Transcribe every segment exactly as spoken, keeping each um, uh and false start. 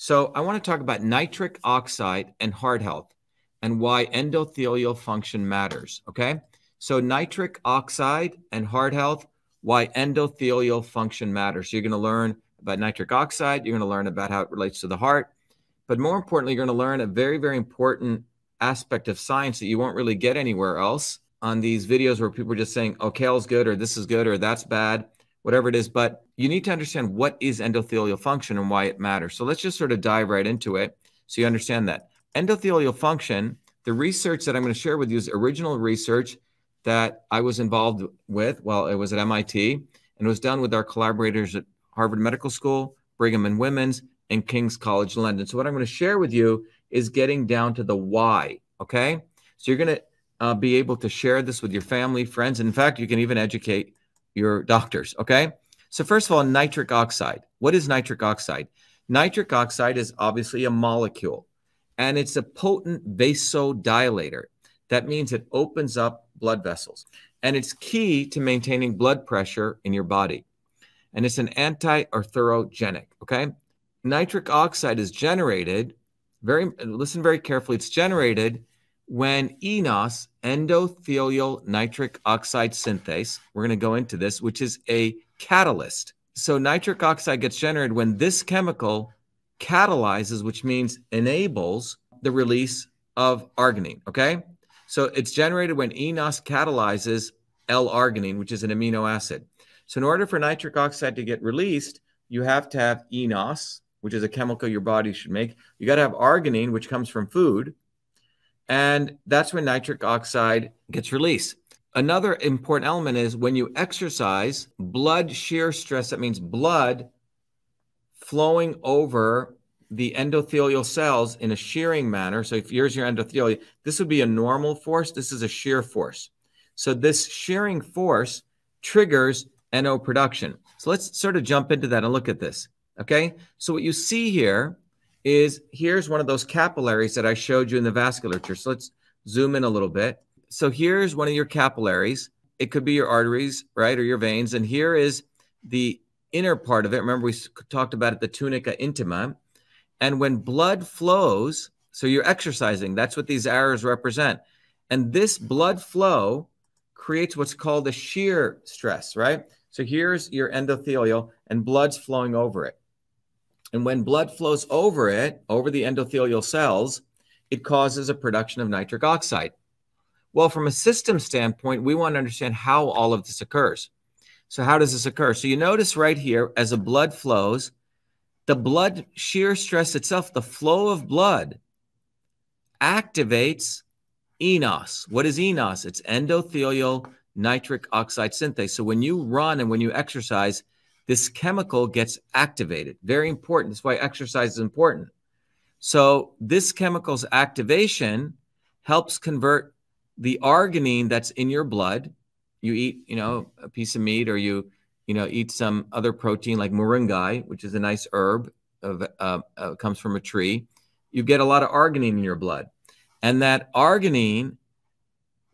So I want to talk about nitric oxide and heart health and why endothelial function matters, okay? So nitric oxide and heart health, why endothelial function matters. So you're going to learn about nitric oxide. You're going to learn about how it relates to the heart. But more importantly, you're going to learn a very, very important aspect of science that you won't really get anywhere else on these videos where people are just saying, oh, kale's good, or this is good, or that's bad, whatever it is. But you need to understand what is endothelial function and why it matters. So let's just sort of dive right into it so you understand that. Endothelial function, the research that I'm going to share with you is original research that I was involved with while I was at M I T, and it was done with our collaborators at Harvard Medical School, Brigham and Women's, and King's College London. So what I'm going to share with you is getting down to the why, okay? So you're going to uh, be able to share this with your family, friends. In fact, you can even educate your doctors, okay? So first of all, nitric oxide. What is nitric oxide? Nitric oxide is obviously a molecule, and it's a potent vasodilator. That means it opens up blood vessels, and it's key to maintaining blood pressure in your body. And it's an anti-arthrogenic, okay? Nitric oxide is generated, very listen very carefully, it's generated when eNOS, endothelial nitric oxide synthase, we're going to go into this, which is a catalyst. So nitric oxide gets generated when this chemical catalyzes, which means enables the release of arginine, okay? So it's generated when eNOS catalyzes L-arginine, which is an amino acid. So in order for nitric oxide to get released, you have to have eNOS, which is a chemical your body should make. You got to have arginine, which comes from food. And that's when nitric oxide gets released. Another important element is when you exercise, blood shear stress, that means blood flowing over the endothelial cells in a shearing manner. So if here's your endothelium, this would be a normal force. This is a shear force. So this shearing force triggers N O production. So let's sort of jump into that and look at this, okay? So what you see here is here's one of those capillaries that I showed you in the vasculature. So let's zoom in a little bit. So here's one of your capillaries. It could be your arteries, right, or your veins. And here is the inner part of it. Remember, we talked about it, the tunica intima. And when blood flows, so you're exercising, that's what these arrows represent. And this blood flow creates what's called a shear stress, right? So here's your endothelial and blood's flowing over it. And when blood flows over it, over the endothelial cells, it causes a production of nitric oxide. Well, from a system standpoint, we want to understand how all of this occurs. So how does this occur? So you notice right here, as the blood flows, the blood shear stress itself, the flow of blood, activates eNOS. What is eNOS? It's endothelial nitric oxide synthase. So when you run and when you exercise, this chemical gets activated. Very important. That's why exercise is important. So this chemical's activation helps convert the arginine that's in your blood. You eat, you know, a piece of meat, or you, you know, eat some other protein like moringai, which is a nice herb, of, uh, uh, comes from a tree. You get a lot of arginine in your blood. And that arginine,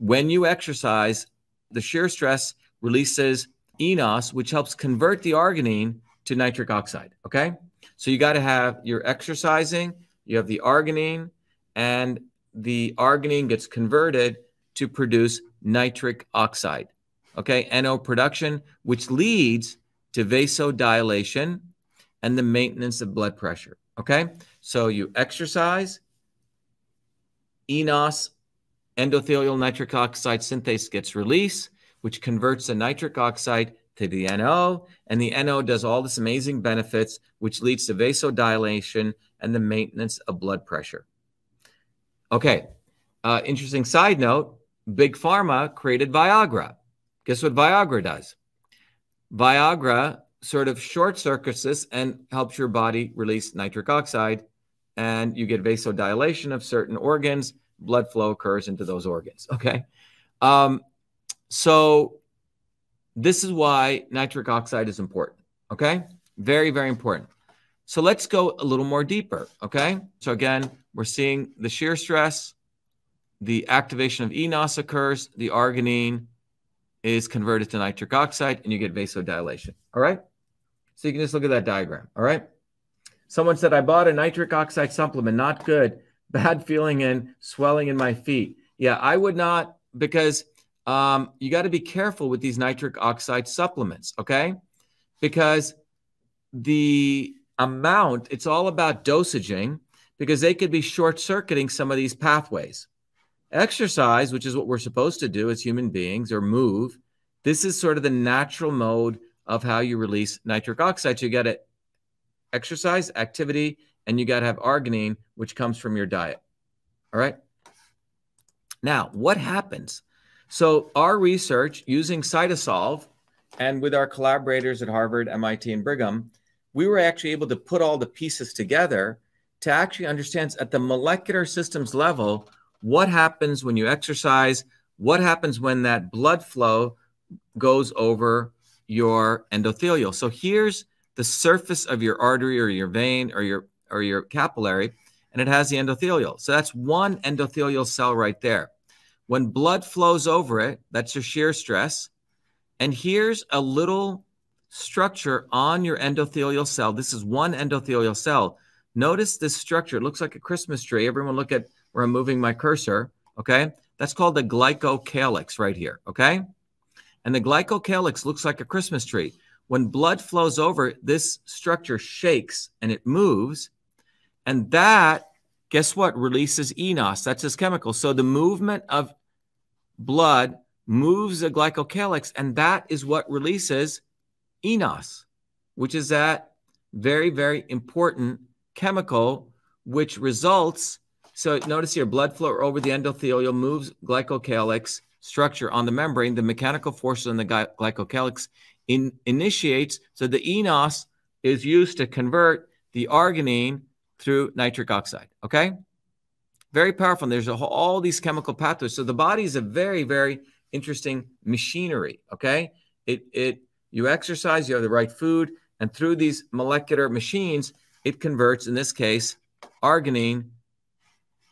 when you exercise, the shear stress releases eNOS, which helps convert the arginine to nitric oxide, okay? So you got to have, you're exercising, you have the arginine, and the arginine gets converted to produce nitric oxide, okay? N O production, which leads to vasodilation and the maintenance of blood pressure, okay? So you exercise, eNOS, endothelial nitric oxide synthase gets released, which converts the nitric oxide to the N O, and the N O does all this amazing benefits, which leads to vasodilation and the maintenance of blood pressure. Okay, uh, interesting side note, Big Pharma created Viagra. Guess what Viagra does? Viagra sort of short circuits this and helps your body release nitric oxide, and you get vasodilation of certain organs, blood flow occurs into those organs, okay? Um, so this is why nitric oxide is important, okay? Very, very important. So let's go a little more deeper, okay? So again, we're seeing the shear stress, the activation of eNOS occurs, the arginine is converted to nitric oxide, and you get vasodilation, all right? So you can just look at that diagram, all right? Someone said, I bought a nitric oxide supplement, not good, bad feeling and swelling in my feet. Yeah, I would not, because um, you got to be careful with these nitric oxide supplements, okay? Because the amount, it's all about dosaging, because they could be short-circuiting some of these pathways. Exercise, which is what we're supposed to do as human beings, or move, this is sort of the natural mode of how you release nitric oxide. So you got to exercise, activity, and you got to have arginine, which comes from your diet. All right. Now, what happens? So our research using Cytosolve and with our collaborators at Harvard, M I T, and Brigham, we were actually able to put all the pieces together to actually understand at the molecular systems level what happens when you exercise, what happens when that blood flow goes over your endothelial. So here's the surface of your artery or your vein or your or your capillary, and it has the endothelial. So that's one endothelial cell right there. When blood flows over it, that's your shear stress. And here's a little structure on your endothelial cell. This is one endothelial cell. Notice this structure. It looks like a Christmas tree. Everyone look at where I'm moving my cursor, okay? That's called the glycocalyx right here, okay? And the glycocalyx looks like a Christmas tree. When blood flows over, this structure shakes and it moves. And that, guess what, releases eNOS. That's this chemical. So the movement of blood moves the glycocalyx, and that is what releases eNOS, which is that very, very important chemical, which results, so notice here, blood flow over the endothelial moves glycocalyx structure on the membrane. The mechanical forces on the glycocalyx in, initiates, so the eNOS is used to convert the arginine through nitric oxide, okay? Very powerful, and there's a whole, all these chemical pathways. So the body is a very, very interesting machinery, okay? It, it, you exercise, you have the right food, and through these molecular machines, it converts, in this case, arginine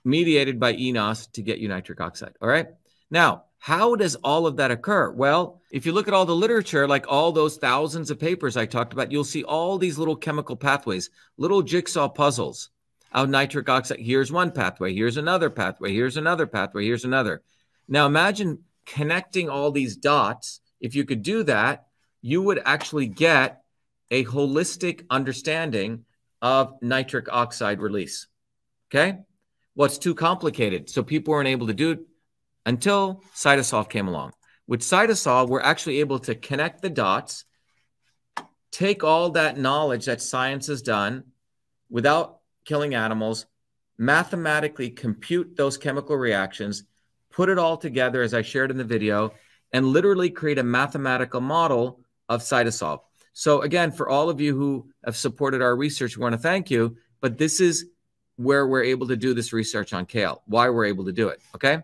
mediated by eNOS to get you nitric oxide, all right? Now, how does all of that occur? Well, if you look at all the literature, like all those thousands of papers I talked about, you'll see all these little chemical pathways, little jigsaw puzzles out nitric oxide. Here's one pathway, here's another pathway, here's another pathway, here's another. Now, imagine connecting all these dots. If you could do that, you would actually get a holistic understanding of nitric oxide release, okay? Well, it's too complicated, so people weren't able to do it until Cytosolve came along. With Cytosolve, we're actually able to connect the dots, take all that knowledge that science has done without killing animals, mathematically compute those chemical reactions, put it all together, as I shared in the video, and literally create a mathematical model of Cytosolve. So again, for all of you who have supported our research, we want to thank you, but this is where we're able to do this research on kale, why we're able to do it, okay?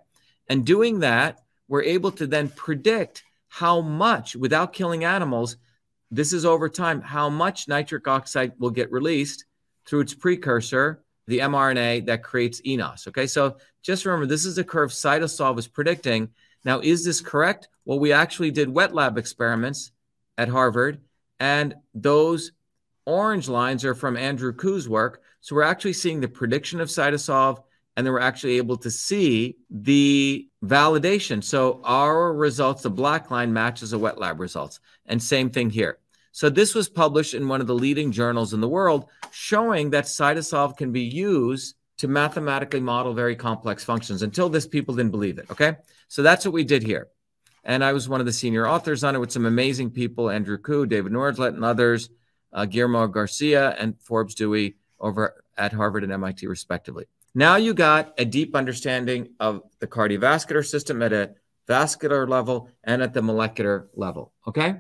And doing that, we're able to then predict how much, without killing animals, this is over time, how much nitric oxide will get released through its precursor, the mRNA that creates eNOS, okay? So just remember, this is the curve Cytosolve is predicting. Now, is this correct? Well, we actually did wet lab experiments at Harvard, and those orange lines are from Andrew Koo's work. So we're actually seeing the prediction of Cytosolve, and then we're actually able to see the validation. So our results, the black line, matches the wet lab results. And same thing here. So this was published in one of the leading journals in the world, showing that Cytosolve can be used to mathematically model very complex functions. Until this, people didn't believe it, okay? So that's what we did here. And I was one of the senior authors on it with some amazing people, Andrew Koo, David Nordlet, and others, uh, Guillermo Garcia and Forbes Dewey over at Harvard and M I T, respectively. Now you got a deep understanding of the cardiovascular system at a vascular level and at the molecular level, okay?